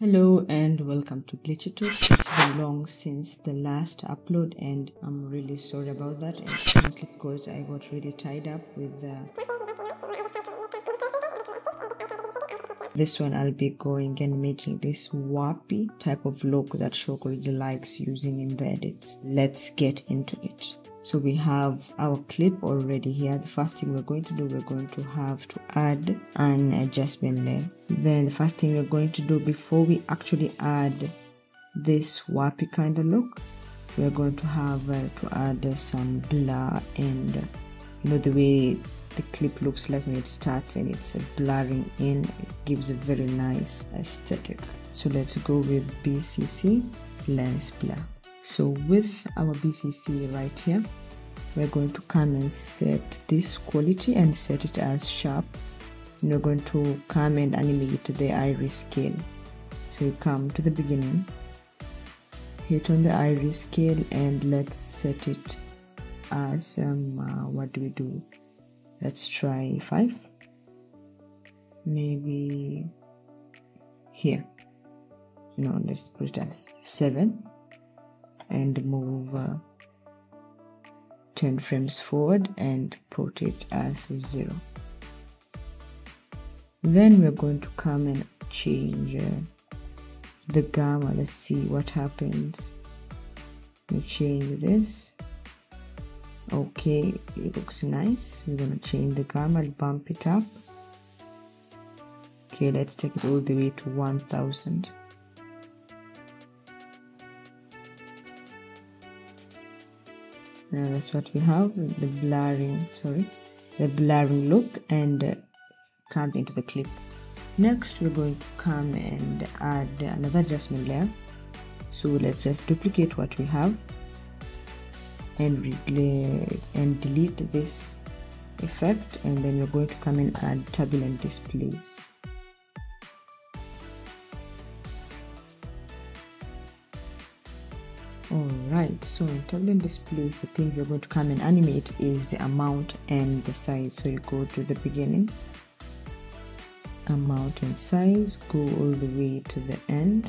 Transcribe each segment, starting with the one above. Hello and welcome to Glitchey Tuts. It's been long since the last upload and I'm really sorry about that, and mostly because I got really tied up with this one. I'll be going and making this warpy type of look that Shoko really likes using in the edits. Let's get into it. So we have our clip already here. The first thing we're going to do, we're going to have to add an adjustment layer. Then the first thing we're going to do before we actually add this warpy kind of look, we're going to have to add some blur, and you know the way the clip looks like when it starts and it's blurring in, it gives a very nice aesthetic. So let's go with BCC lens blur. So with our BCC right here, we're going to come and set this quality and set it as sharp, and we're going to come and animate the iris scale. So you come to the beginning, hit on the iris scale, and let's set it as what do we do, let's try 5 maybe here, no, let's put it as 7 and move 10 frames forward and put it as 0. Then we're going to come and change the gamma. Let's see what happens. We change this. Okay, it looks nice. We're gonna change the gamma and bump it up. Okay, let's take it all the way to 1000. Now that's what we have, the blurring look, and come into the clip. Next we're going to come and add another adjustment layer. So let's just duplicate what we have and delete this effect, and then we're going to come and add turbulent displays. Alright, so in turbulent displays, the thing we're going to come and animate is the amount and the size. So you go to the beginning, amount and size, go all the way to the end.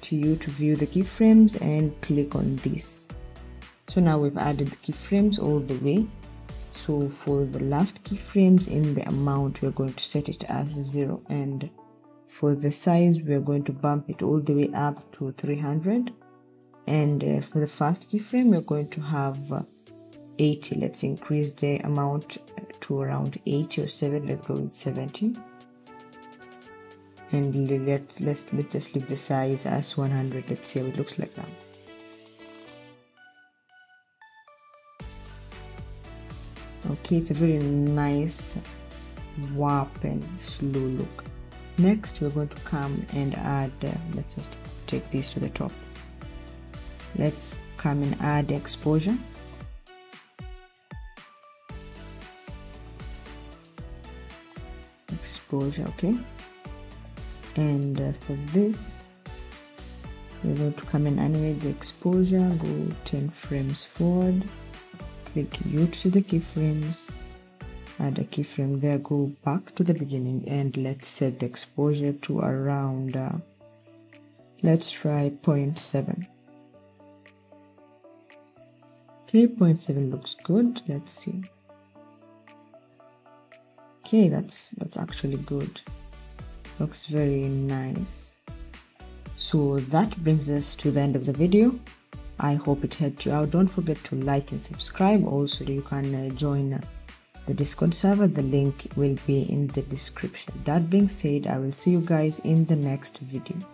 To you to view the keyframes and click on this. So now we've added the keyframes all the way. So for the last keyframes in the amount, we're going to set it as 0, and for the size we're going to bump it all the way up to 300, and for the first keyframe we're going to have 80. Let's increase the amount to around 80 or 7. Let's go with 70, and let's just leave the size as 100. Let's see how it looks like that. Okay, it's a very nice warp and slow look. Next we're going to come and add, let's just take this to the top. Let's come and add exposure. Exposure, okay. And for this, we're going to come and animate the exposure, go 10 frames forward, click U to see the keyframes. Add a keyframe there, go back to the beginning, and let's set the exposure to around, let's try 0.7. Okay, 0.7 looks good. Let's see. Okay, that's actually good. Looks very nice. So that brings us to the end of the video. I hope it helped you out. Don't forget to like and subscribe. Also, you can join the Discord server. The link will be in the description. That being said, I will see you guys in the next video.